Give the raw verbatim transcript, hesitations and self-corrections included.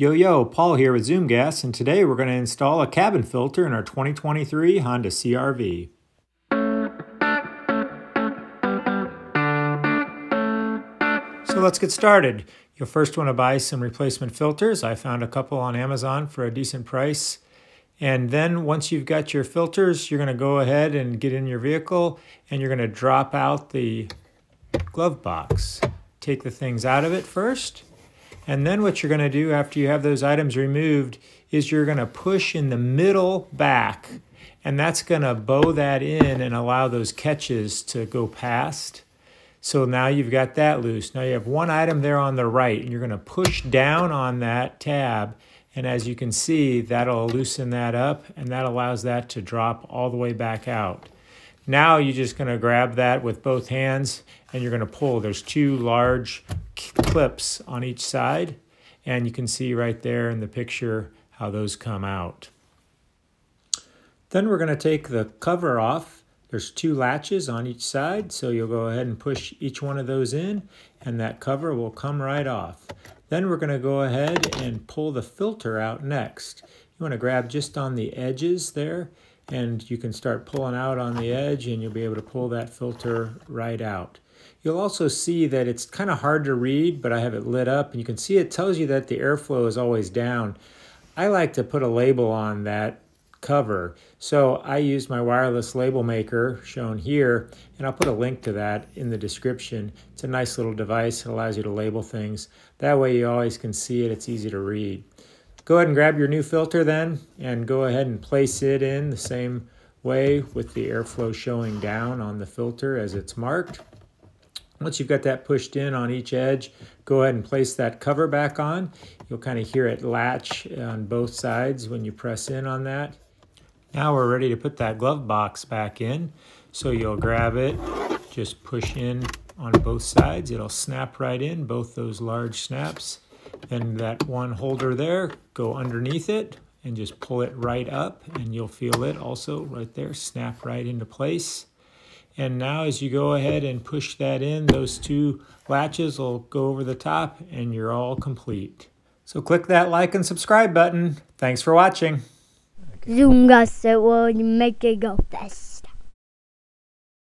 Yo, yo, Paul here with ZoomGas, and today we're going to install a cabin filter in our twenty twenty-three Honda C R V. So let's get started. You'll first want to buy some replacement filters. I found a couple on Amazon for a decent price. And then once you've got your filters, you're going to go ahead and get in your vehicle, and you're going to drop out the glove box. Take the things out of it first. And then what you're going to do after you have those items removed is you're going to push in the middle back, and that's going to bow that in and allow those catches to go past. So now you've got that loose. Now you have one item there on the right, and you're going to push down on that tab, and as you can see, that'll loosen that up, and that allows that to drop all the way back out. Now you're just going to grab that with both hands, and you're going to pull. There's two large clips on each side, and you can see right there in the picture how those come out. Then we're going to take the cover off. There's two latches on each side, so you'll go ahead and push each one of those in, and that cover will come right off. Then we're going to go ahead and pull the filter out next. You want to grab just on the edges there, and you can start pulling out on the edge, and you'll be able to pull that filter right out. You'll also see that it's kind of hard to read, but I have it lit up, and you can see it tells you that the airflow is always down. I like to put a label on that cover, so I use my wireless label maker shown here, and I'll put a link to that in the description. It's a nice little device. It allows you to label things. That way you always can see it. It's easy to read. Go ahead and grab your new filter then, and go ahead and place it in the same way with the airflow showing down on the filter as it's marked. Once you've got that pushed in on each edge, go ahead and place that cover back on. You'll kind of hear it latch on both sides when you press in on that. Now we're ready to put that glove box back in. So you'll grab it, just push in on both sides. It'll snap right in, both those large snaps. Then that one holder there, go underneath it and just pull it right up, and you'll feel it also right there snap right into place. And now as you go ahead and push that in, those two latches will go over the top, and you're all complete. So click that like and subscribe button. Thanks for watching. ZoomGas, it will make it go fast.